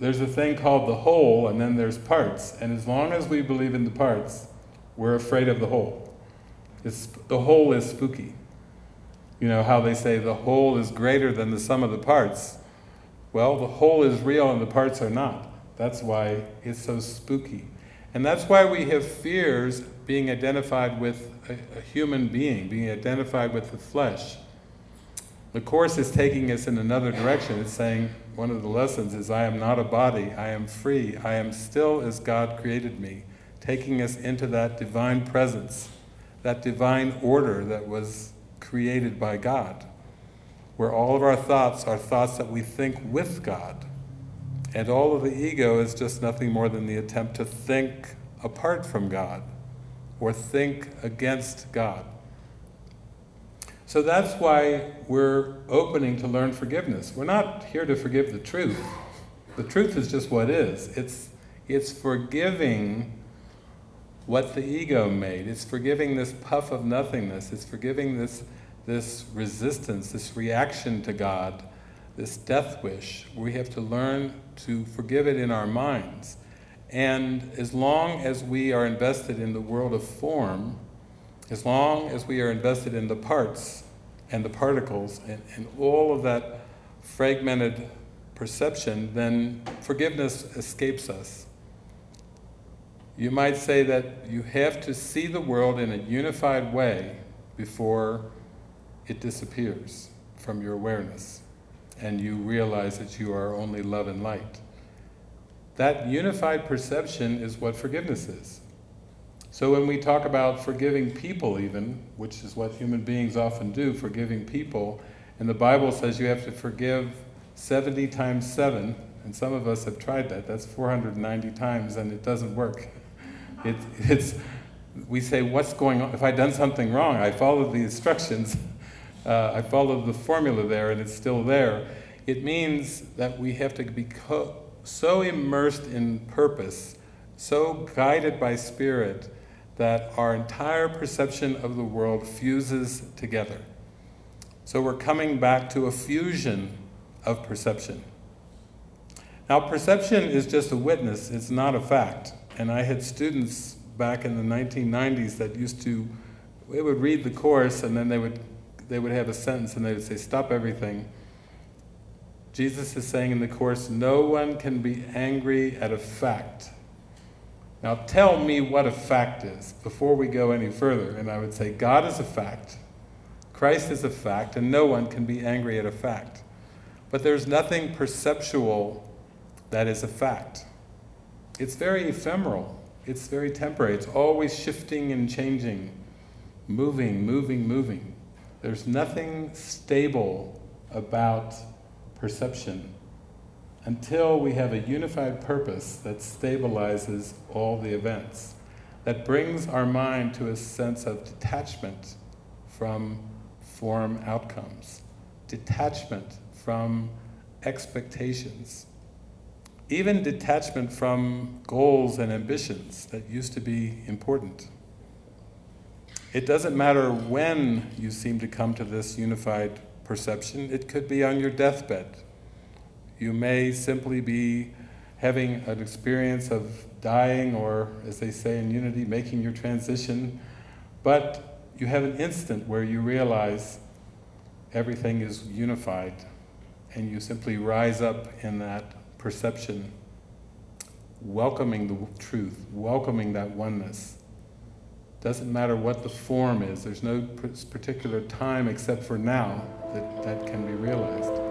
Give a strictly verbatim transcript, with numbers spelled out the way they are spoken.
there's a thing called the whole, and then there's parts. And as long as we believe in the parts, we're afraid of the whole. It's, the whole is spooky. You know how they say the whole is greater than the sum of the parts. Well, the whole is real and the parts are not. That's why it's so spooky. And that's why we have fears being identified with a, a human being, being identified with the flesh. The Course is taking us in another direction. It's saying, one of the lessons is, I am not a body, I am free, I am still as God created me. Taking us into that divine presence, that divine order that was created by God, where all of our thoughts are thoughts that we think with God. And all of the ego is just nothing more than the attempt to think apart from God, or think against God. So that's why we're opening to learn forgiveness. We're not here to forgive the truth. The truth is just what is. It's, it's forgiving what the ego made. It's forgiving this puff of nothingness. It's forgiving this, this resistance, this reaction to God, this death wish. We have to learn to forgive it in our minds. And as long as we are invested in the world of form, as long as we are invested in the parts and the particles and, and all of that fragmented perception, then forgiveness escapes us. You might say that you have to see the world in a unified way before it disappears from your awareness and you realize that you are only love and light. That unified perception is what forgiveness is. So when we talk about forgiving people even, which is what human beings often do, forgiving people, and the Bible says you have to forgive seventy times seven, and some of us have tried that, that's four hundred ninety times and it doesn't work. It, it's, we say, what's going on? If I've done something wrong, I followed the instructions, uh, I followed the formula there and it's still there. It means that we have to be co so immersed in purpose, so guided by spirit, that our entire perception of the world fuses together. So we're coming back to a fusion of perception. Now perception is just a witness, it's not a fact. And I had students back in the nineteen nineties that used to, they would read the Course and then they would, they would have a sentence and they would say, stop everything. Jesus is saying in the Course, no one can be angry at a fact. Now tell me what a fact is before we go any further. And I would say, God is a fact, Christ is a fact, and no one can be angry at a fact. But there's nothing perceptual that is a fact. It's very ephemeral, it's very temporary, it's always shifting and changing, moving, moving, moving. There's nothing stable about perception until we have a unified purpose that stabilizes all the events, that brings our mind to a sense of detachment from form outcomes, detachment from expectations, even detachment from goals and ambitions that used to be important. It doesn't matter when you seem to come to this unified perception. It could be on your deathbed. You may simply be having an experience of dying, or as they say in Unity, making your transition, but you have an instant where you realize everything is unified and you simply rise up in that perception, welcoming the truth, welcoming that oneness. Doesn't matter what the form is, there's no particular time except for now that that can be realized.